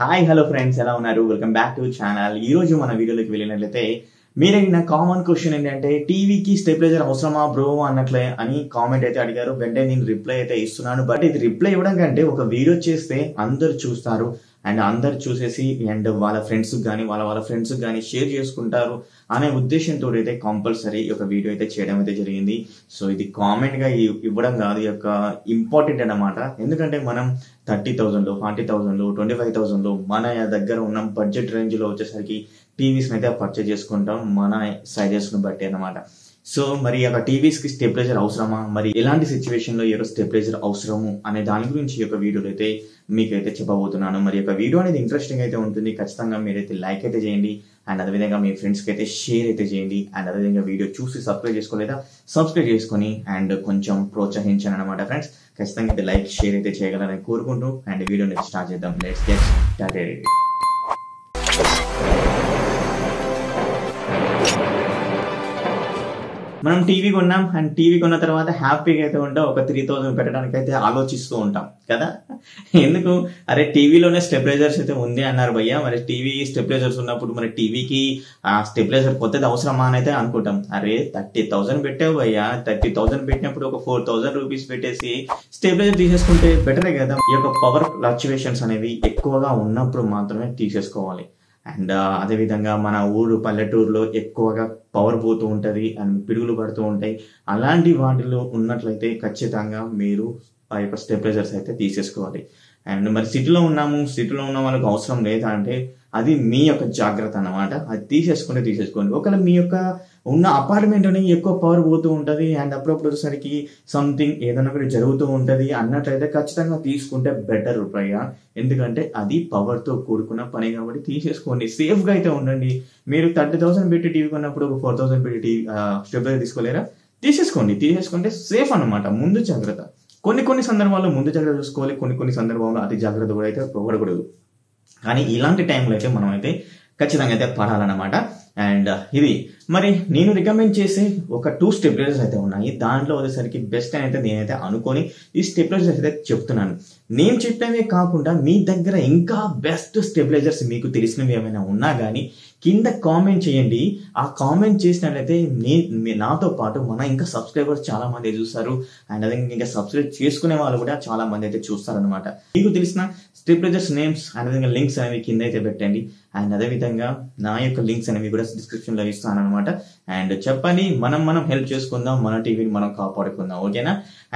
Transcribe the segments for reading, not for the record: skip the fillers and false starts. Hi hello friends, ఎలా ఉన్నారు? Welcome back to channel. ఈ రోజు మన వీడియోలోకి వెళ్ళినట్లయితే మీరు అడిగిన కామన్ క్వశ్చన్ ఏంటంటే, టీవీకి స్టెబిలైజర్ అవసరమా బ్రో అన్నట్లే అని కామెంట్ అయితే అడిగారు. వెంటనే నేను రిప్లై అయితే ఇస్తున్నాను. బట్ ఇది రిప్లై ఇవ్వడం కంటే ఒక వీడియో చేస్తే అందరు చూస్తారు అండ్ అందరు చూసేసి అండ్ వాళ్ళ ఫ్రెండ్స్కి కానీ వాళ్ళ ఫ్రెండ్స్కి కానీ షేర్ చేసుకుంటారు అనే ఉద్దేశంతో అయితే కంపల్సరీ ఒక వీడియో అయితే చేయడం అయితే జరిగింది. సో ఇది కామెంట్గా ఇవ్వడం కాదు, ఈ యొక్క ఇంపార్టెంట్ అన్నమాట. ఎందుకంటే మనం 30,000లో 40,000లో 25,000లో మన దగ్గర ఉన్న బడ్జెట్ రేంజ్లో వచ్చేసరికి టీవీస్ని అయితే పర్చేజ్ చేసుకుంటాం, మన సైజెస్ను బట్టి అన్నమాట. సో మరి ఆ టీవీస్కి స్టెబిలైజర్ అవసరమా, మరి ఎలాంటి సిచ్యువేషన్లో ఏదో స్టెబిలైజర్ అవసరము అనే దాని గురించి ఈ యొక్క వీడియోలో అయితే మీకైతే చెప్పబోతున్నాను. మరి యొక్క వీడియో అనేది ఇంట్రెస్టింగ్ అయితే ఉంటుంది. ఖచ్చితంగా మీరైతే లైక్ అయితే చేయండి అండ్ అదేవిధంగా మీ ఫ్రెండ్స్కి అయితే షేర్ అయితే చేయండి అండ్ అదేవిధంగా వీడియో చూసి సబ్స్క్రైబ్ చేసుకోలేదా సబ్స్క్రైబ్ చేసుకొని అండ్ కొంచెం ప్రోత్సహించాను అనమాట ఫ్రెండ్స్. ఖచ్చితంగా అయితే లైక్ షేర్ అయితే చేయగలని కోరుకుంటూ అండ్ వీడియోని స్టార్ట్ చేద్దాం. Let's get started. మనం టీవీ కొన్నాం అండ్ టీవీ కొన్న తర్వాత హ్యాపీగా అయితే ఉంటాం. ఒక 3,000 పెట్టడానికి అయితే ఆలోచిస్తూ ఉంటాం కదా. ఎందుకు అరే టీవీలోనే స్టెబిలైజర్స్ అయితే ఉంది అన్నారు భయ్య, మరి టీవీ స్టెబిలైజర్స్ ఉన్నప్పుడు మరి టీవీకి స్టెబిలైజర్ కొత్తది అవసరమా అని అయితే అనుకుంటాం. అరే 30,000 పెట్టావు భయ్యా, 30,000 పెట్టినప్పుడు ఒక 4,000 రూపీస్ పెట్టేసి స్టెబిలైజర్ తీసేసుకుంటే బెటరే కదా. ఈ యొక్క పవర్ ఫ్లక్చువేషన్స్ అనేవి ఎక్కువగా ఉన్నప్పుడు మాత్రమే తీసేసుకోవాలి. అండ్ అదేవిధంగా మన ఊరు పల్లెటూరులో ఎక్కువగా పవర్ పోతూ ఉంటుంది అండ్ పిడుగులు పడుతూ ఉంటాయి. అలాంటి వాటిలో ఉన్నట్లయితే ఖచ్చితంగా మీరు ఆ యొక్క స్టెబిలైజర్స్ అయితే తీసేసుకోవాలి. అండ్ మరి సిటీలో ఉన్నాము, సిటీలో ఉన్న వాళ్ళకి అవసరం లేదా అంటే అది మీ యొక్క జాగ్రత్త అన్నమాట. అది తీసేసుకోండి. ఒకవేళ మీ యొక్క ఉన్న అపార్ట్మెంట్లోనే ఎక్కువ పవర్ పోతూ ఉంటుంది అండ్ అప్పుడప్పుడు వచ్చేసరికి సంథింగ్ ఏదైనా కూడా జరుగుతూ ఉంటుంది అన్నట్లయితే ఖచ్చితంగా తీసుకుంటే బెటర్ రూపాయ. ఎందుకంటే అది పవర్తో కూడుకున్న పని కాబట్టి తీసేసుకోండి, సేఫ్గా అయితే ఉండండి. మీరు 30,000 పెట్టి టీవీ కొన్నప్పుడు ఒక 4,000 పెట్టి టీవీ స్టెబిలైజర్ తీసుకోలేరా? తీసేసుకోండి. తీసేసుకుంటే సేఫ్ అనమాట. ముందు జాగ్రత్త. కొన్ని సందర్భాల్లో ముందు జాగ్రత్త చూసుకోవాలి, కొన్ని సందర్భాల్లో అతి జాగ్రత్త కూడా అయితే పడకూడదు. కానీ ఇలాంటి టైంలో అయితే మనం అయితే ఖచ్చితంగా అయితే పడాలన్నమాట. అండ్ ఇది మరి నేను రికమెండ్ చేసే ఒక 2 స్టెబిలైజర్స్ అయితే ఉన్నాయి. దాంట్లో వచ్చేసరికి బెస్ట్ అని అయితే నేనైతే అనుకొని ఈ స్టెబిలైజర్స్ అయితే చెప్తున్నాను. నేను చెప్పినవే కాకుండా మీ దగ్గర ఇంకా బెస్ట్ స్టెబిలైజర్స్ మీకు తెలిసినవి ఏమైనా ఉన్నా కానీ కింద కామెంట్ చేయండి. ఆ కామెంట్ చేసినట్లయితే నాతో పాటు మన ఇంకా సబ్స్క్రైబర్స్ చాలా మంది చూస్తారు అండ్ అదే ఇంకా సబ్స్క్రైబ్ చేసుకునే వాళ్ళు కూడా చాలా మంది అయితే చూస్తారనమాట. మీకు తెలిసిన స్టెబిలైజర్స్ నేమ్స్ అండ్ అదేవిధంగా లింక్స్ అనేవి కింద అయితే పెట్టండి అండ్ అదేవిధంగా నా యొక్క లింక్స్ అనేవి కూడా డిస్క్రిప్షన్లో ఇస్తాను అనమాట. అండ్ చెప్పండి, మనం హెల్ప్ చేసుకుందాం, మన టీవీని మనం కాపాడుకుందాం, ఓకేనా?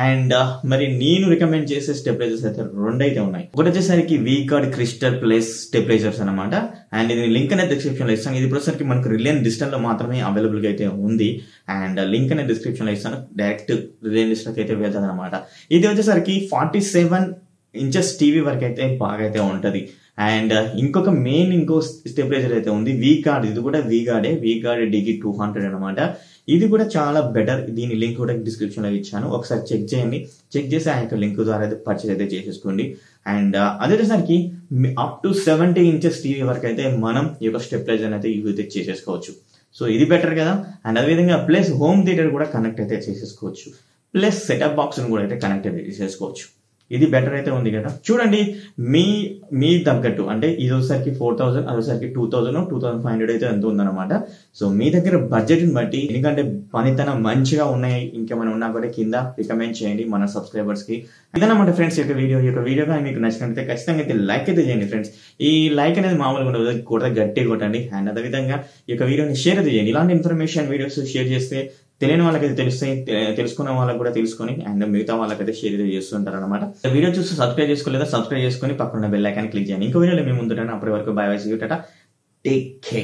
అండ్ మరి నేను రికమెండ్ చేసే స్టెబిలైజర్స్ అయితే 2 అయితే ఉన్నాయి. ఒకటి వచ్చేసరికి V gourd crystal plus stabilisers అనమాట. అండ్ ఇది లింక్ అనేది డిస్క్రిప్షన్లో ఇస్తాను. ఇది ప్రస్తుతానికి మనకు రిలయన్స్ డిజిటల్లో మాత్రమే అవైలబుల్గా అయితే ఉంది అండ్ లింక్ అనేది డిస్క్రిప్షన్లో ఇస్తాను. డైరెక్ట్ రిలయన్స్ డిజిటల్కి అయితే వెళ్తాను అనమాట. ఇది వచ్చేసరికి 47 ఇంచెస్ టీవీ వరకు అయితే బాగా అయితే ఉంటుంది. అండ్ ఇంకొక ఇంకో స్టెబిలైజర్ అయితే ఉంది వి గార్డ్. ఇది కూడా వి గార్డే, వి గార్డ్ DG 200 అనమాట. ఇది కూడా చాలా బెటర్. దీని లింక్ కూడా డిస్క్రిప్షన్లో ఇచ్చాను, ఒకసారి చెక్ చేయండి. చెక్ చేసి ఆ యొక్క లింక్ ద్వారా అయితే పర్చేజ్ అయితే చేసేసుకోండి. అండ్ అదేసరికి అప్ టు 70 ఇంచెస్ టీవీ వరకు అయితే మనం ఈ యొక్క స్టెబిలైజర్ అయితే యూజ్ అయితే చేసేసుకోవచ్చు. సో ఇది బెటర్ కదా. అండ్ అదేవిధంగా ప్లస్ హోమ్ థియేటర్ కూడా కనెక్ట్ అయితే చేసేసుకోవచ్చు, ప్లస్ సెటప్ బాక్స్ను కూడా అయితే కనెక్ట్ అయితే చేసేసుకోవచ్చు. ఇది బెటర్ అయితే ఉంది కదా. చూడండి మీ తగ్గట్టు, అంటే ఇది ఒకసారికి 4,000, అదొకసారికి 2,000, 2,500 అయితే ఎంత ఉందన్నమాట. సో మీ దగ్గర బడ్జెట్ని బట్టి, ఎందుకంటే పనితనం మంచిగా ఉన్నాయి ఇంకేమైనా ఉన్నా కూడా కింద రికమెండ్ చేయండి మన సబ్స్క్రైబర్స్కి. ఇదన్నమాట ఫ్రెండ్స్ యొక్క వీడియో. ఈ యొక్క వీడియో కానీ మీకు నచ్చినట్లయితే ఖచ్చితంగా అయితే లైక్ అయితే చేయండి ఫ్రెండ్స్. ఈ లైక్ అనేది మామూలుగా ఉండదు, కొడతా గట్టి కొట్టండి. అండ్ అదేవిధంగా ఈ యొక్క వీడియోని షేర్ అయితే చేయండి. ఇలాంటి ఇన్ఫర్మేషన్ వీడియోస్ షేర్ చేస్తే తెలియని వాళ్ళకైతే తెలుస్తాయి, తెలుసుకున్న వాళ్ళకి కూడా తెలుసుకొని అండ్ మిగతా వాళ్ళకైతే షేర్ చేస్తుంటారు అనమాట. వీడియో చూసి సబ్స్క్రైబ్ చేసుకోలేదా సబ్స్క్రైబ్ చేసుకుని పక్కన బెల్ ఐకాన్ క్లిక్ చేయండి. ఇంకో వీడియోలో మేము ఉంటాను. అప్పటి వరకు bye bye, see you, Tata, take care.